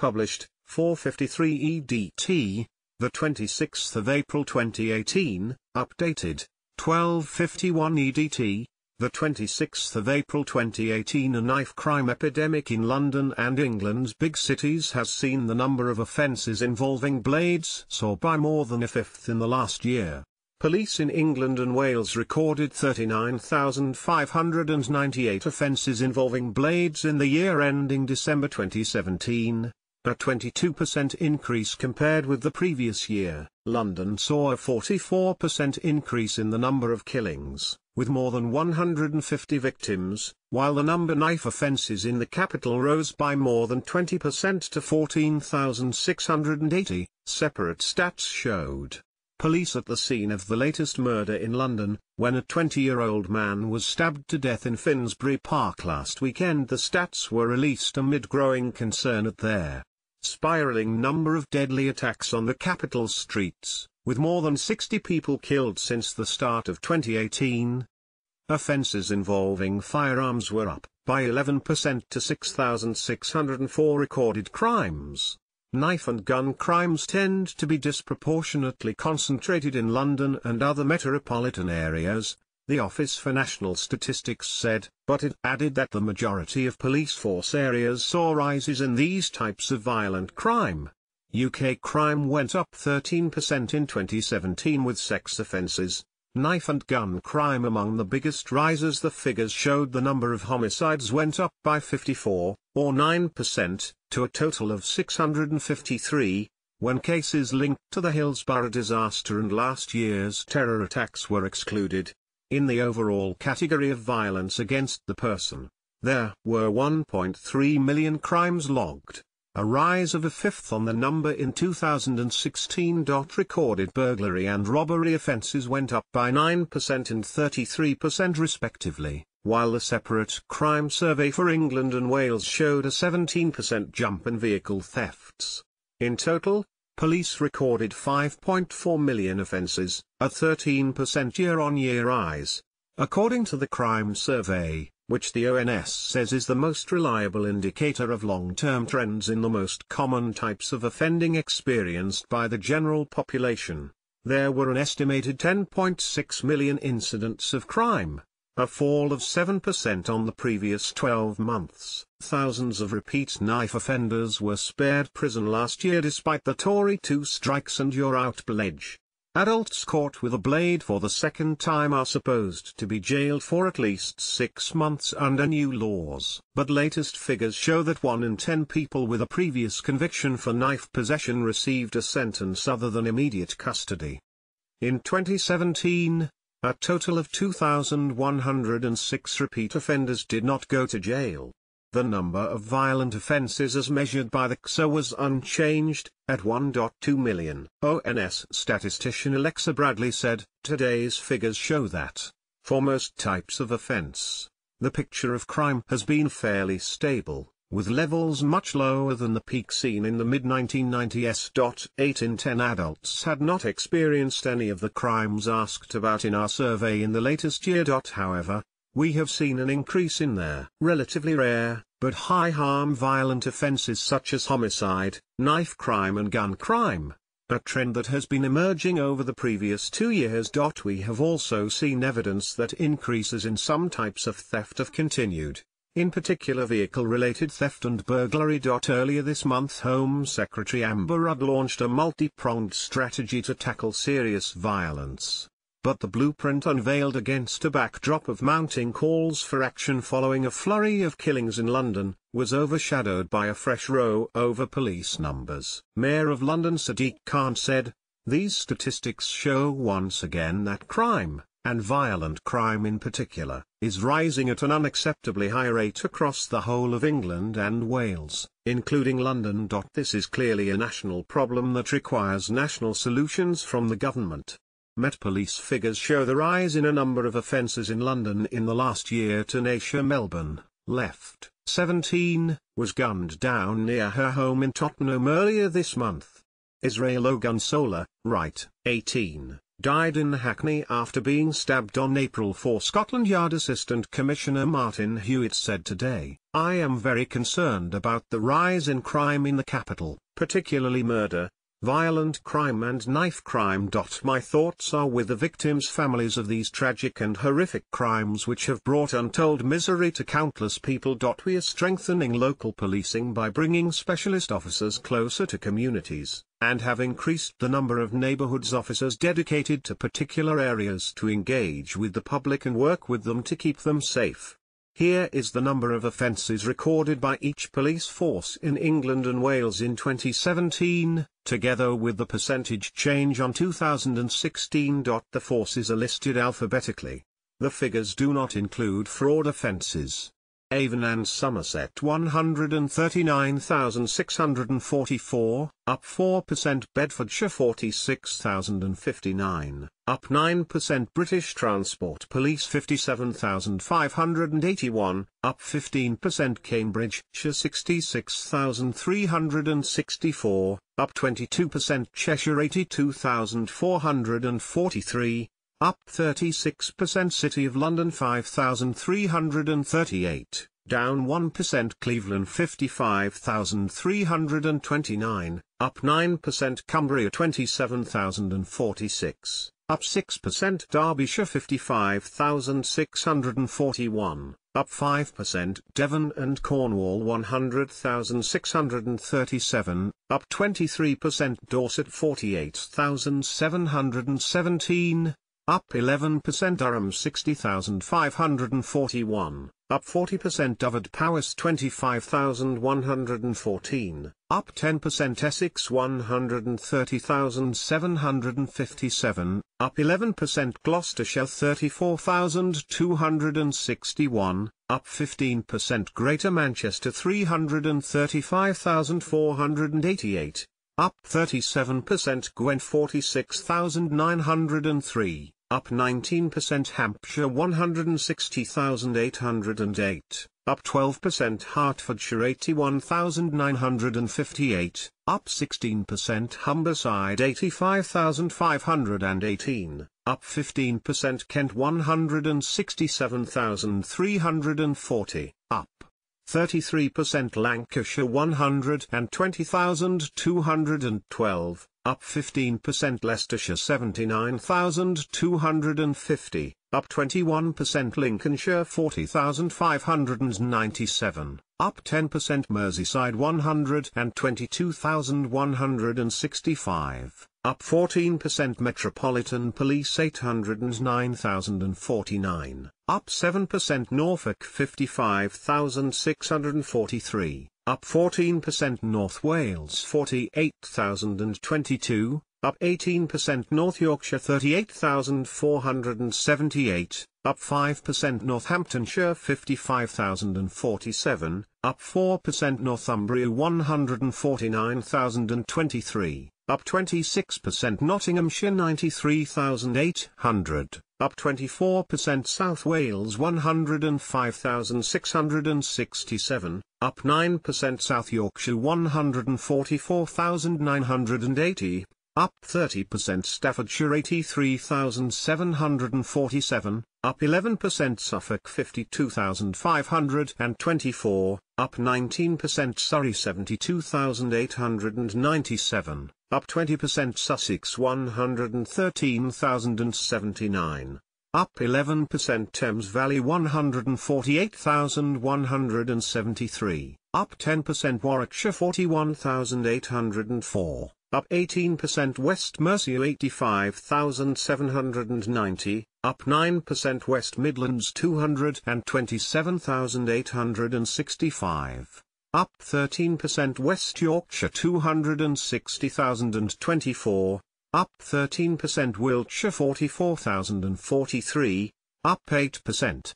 published, 4:53 EDT, the 26th of April 2018, updated, 12:51 EDT, the 26th of April 2018. A knife crime epidemic in London and England's big cities has seen the number of offences involving blades soar by more than a fifth in the last year. Police in England and Wales recorded 39,598 offences involving blades in the year ending December 2017, a 22% increase compared with the previous year. London saw a 44% increase in the number of killings, with more than 150 victims, while the number of knife offences in the capital rose by more than 20% to 14,680, separate stats showed. Police at the scene of the latest murder in London, when a 20-year-old man was stabbed to death in Finsbury Park last weekend. The stats were released amid growing concern at their spiralling number of deadly attacks on the capital streets, with more than 60 people killed since the start of 2018. Offences involving firearms were up by 11% to 6,604 recorded crimes. Knife and gun crimes tend to be disproportionately concentrated in London and other metropolitan areas, the Office for National Statistics said, but it added that the majority of police force areas saw rises in these types of violent crime. UK crime went up 13% in 2017, with sex offences, knife and gun crime among the biggest risers. The figures showed the number of homicides went up by 54, or 9%, to a total of 653, when cases linked to the Hillsborough disaster and last year's terror attacks were excluded. In the overall category of violence against the person, there were 1.3 million crimes logged, a rise of a fifth on the number in 2016. Recorded burglary and robbery offences went up by 9% and 33% respectively, while the separate crime survey for England and Wales showed a 17% jump in vehicle thefts. In total, police recorded 5.4 million offences, a 13% year-on-year rise. According to the crime survey, which the ONS says is the most reliable indicator of long-term trends in the most common types of offending experienced by the general population, there were an estimated 10.6 million incidents of crime, a fall of 7% on the previous 12 months. Thousands of repeat knife offenders were spared prison last year despite the Tory two strikes and you're out pledge. Adults caught with a blade for the second time are supposed to be jailed for at least 6 months under new laws. But latest figures show that 1 in 10 people with a previous conviction for knife possession received a sentence other than immediate custody. In 2017, a total of 2,106 repeat offenders did not go to jail. The number of violent offences as measured by the CSEW was unchanged, at 1.2 million. ONS statistician Alexa Bradley said, "Today's figures show that, for most types of offence, the picture of crime has been fairly stable, with levels much lower than the peak seen in the mid-1990s. 8 in 10 adults had not experienced any of the crimes asked about in our survey in the latest year. However, we have seen an increase in their relatively rare, but high-harm violent offences such as homicide, knife crime and gun crime, a trend that has been emerging over the previous 2 years. We have also seen evidence that increases in some types of theft have continued, in particular vehicle-related theft and burglary. Earlier this month, Home Secretary Amber Rudd launched a multi-pronged strategy to tackle serious violence. But the blueprint unveiled against a backdrop of mounting calls for action following a flurry of killings in London, was overshadowed by a fresh row over police numbers. Mayor of London Sadiq Khan said, "These statistics show once again that crime, and violent crime in particular, is rising at an unacceptably high rate across the whole of England and Wales, including London. This is clearly a national problem that requires national solutions from the government." Met Police figures show the rise in a number of offences in London in the last year. Tanisha Melbourne, left, 17, was gunned down near her home in Tottenham earlier this month. Israel Ogunsola, right, 18, died in Hackney after being stabbed on April 4. Scotland Yard Assistant Commissioner Martin Hewitt said today, "I am very concerned about the rise in crime in the capital, particularly murder, violent crime and knife crime. My thoughts are with the victims' families of these tragic and horrific crimes which have brought untold misery to countless people. We are strengthening local policing by bringing specialist officers closer to communities, and have increased the number of neighbourhoods officers dedicated to particular areas to engage with the public and work with them to keep them safe. Here is the number of offences recorded by each police force in England and Wales in 2017, together with the percentage change on 2016. The forces are listed alphabetically. The figures do not include fraud offences. Avon and Somerset 139,644, up 4%, Bedfordshire 46,059, up 9%, British Transport Police 57,581, up 15%, Cambridgeshire 66,364, up 22%, Cheshire 82,443, up 36%, City of London 5,338, down 1%, Cleveland 55,329, up 9%, Cumbria 27,046, up 6%, Derbyshire 55,641, up 5%, Devon and Cornwall 100,637, up 23%, Dorset 48,717, up 11%, Durham 60,541, up 40%, Dover Powys 25,114, up 10%, Essex 130,757, up 11%, Gloucestershire 34,261, up 15%, Greater Manchester 335,488, up 37%, Gwent 46,903, up 19%, Hampshire 160,808, up 12%, Hertfordshire 81,958, up 16%, Humberside 85,518, up 15%, Kent 167,340, up 33%, Lancashire 120,212, up 15%, Leicestershire 79,250, up 21%, Lincolnshire 40,597, up 10%, Merseyside 122,165, up 14%, Metropolitan Police 809,049, up 7%, Norfolk 55,643, up 14%, North Wales 48,022, up 18%, North Yorkshire 38,478, up 5%, Northamptonshire 55,047, up 4%, Northumbria 149,023, up 26%, Nottinghamshire 93,800, up 24%, South Wales 105,667, up 9%, South Yorkshire 144,980, up 30%, Staffordshire 83,747, up 11%, Suffolk 52,524, up 19%, Surrey 72,897, up 20%, Sussex 113,079, up 11%, Thames Valley 148,173, up 10%, Warwickshire 41,804, up 18%, West Mercia 85,790, up 9%, West Midlands 227,865, up 13%, West Yorkshire 260,024, up 13%, Wiltshire 44,043, up 8%,